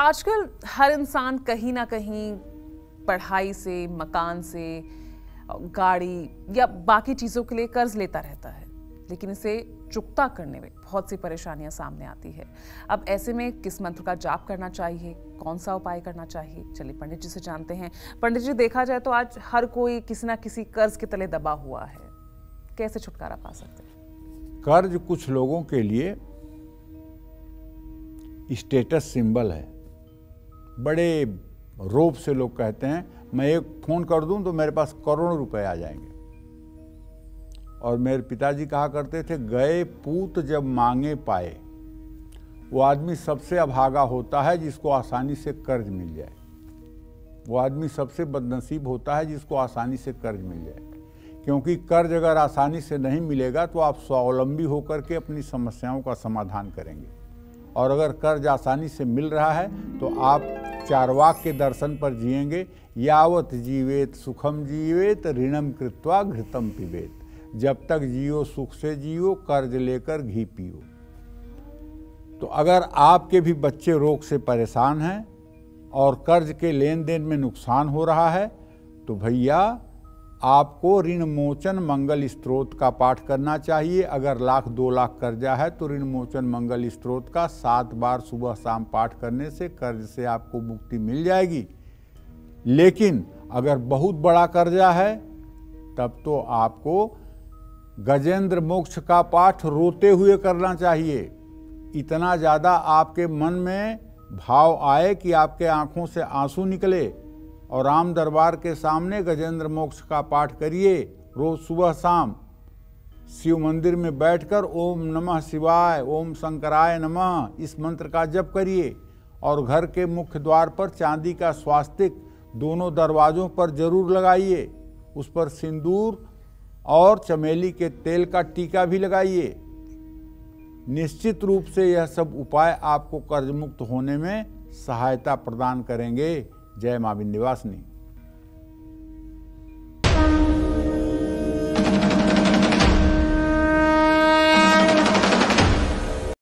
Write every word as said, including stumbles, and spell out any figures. आजकल हर इंसान कहीं ना कहीं पढ़ाई से, मकान से, गाड़ी या बाकी चीज़ों के लिए कर्ज लेता रहता है, लेकिन इसे चुकता करने में बहुत सी परेशानियां सामने आती है। अब ऐसे में किस मंत्र का जाप करना चाहिए, कौन सा उपाय करना चाहिए, चलिए पंडित जी से जानते हैं। पंडित जी, देखा जाए तो आज हर कोई किसी ना किसी कर्ज के तले दबा हुआ है, कैसे छुटकारा पा सकते हैं? कर्ज कुछ लोगों के लिए स्टेटस सिंबल है। बड़े रोब से लोग कहते हैं मैं एक फ़ोन कर दूं तो मेरे पास करोड़ों रुपए आ जाएंगे। और मेरे पिताजी कहा करते थे, गए पूत जब मांगे पाए, वो आदमी सबसे अभागा होता है जिसको आसानी से कर्ज मिल जाए। वो आदमी सबसे बदनसीब होता है जिसको आसानी से कर्ज मिल जाए, क्योंकि कर्ज अगर आसानी से नहीं मिलेगा तो आप स्वावलंबी होकर के अपनी समस्याओं का समाधान करेंगे। और अगर कर्ज आसानी से मिल रहा है तो आप चार्वाक के दर्शन पर जिएंगे। यावत जीवेत सुखम जीवेत ऋणम कृत्वा घृतम पिबेत। जब तक जियो सुख से जियो, कर्ज लेकर घी पियो। तो अगर आपके भी बच्चे रोग से परेशान हैं और कर्ज के लेन देन में नुकसान हो रहा है तो भैया आपको ऋण मोचन मंगल स्त्रोत का पाठ करना चाहिए। अगर लाख दो लाख कर्जा है तो ऋण मोचन मंगल स्त्रोत का सात बार सुबह शाम पाठ करने से कर्ज से आपको मुक्ति मिल जाएगी। लेकिन अगर बहुत बड़ा कर्जा है तब तो आपको गजेंद्र मोक्ष का पाठ रोते हुए करना चाहिए। इतना ज़्यादा आपके मन में भाव आए कि आपके आँखों से आंसू निकले और राम दरबार के सामने गजेंद्र मोक्ष का पाठ करिए रोज सुबह शाम। शिव मंदिर में बैठकर ओम नमः शिवाय, ओम शंकराय नमः, इस मंत्र का जप करिए। और घर के मुख्य द्वार पर चांदी का स्वास्तिक दोनों दरवाज़ों पर जरूर लगाइए। उस पर सिंदूर और चमेली के तेल का टीका भी लगाइए। निश्चित रूप से यह सब उपाय आपको कर्जमुक्त होने में सहायता प्रदान करेंगे। जय मां विंध्यवासिनी।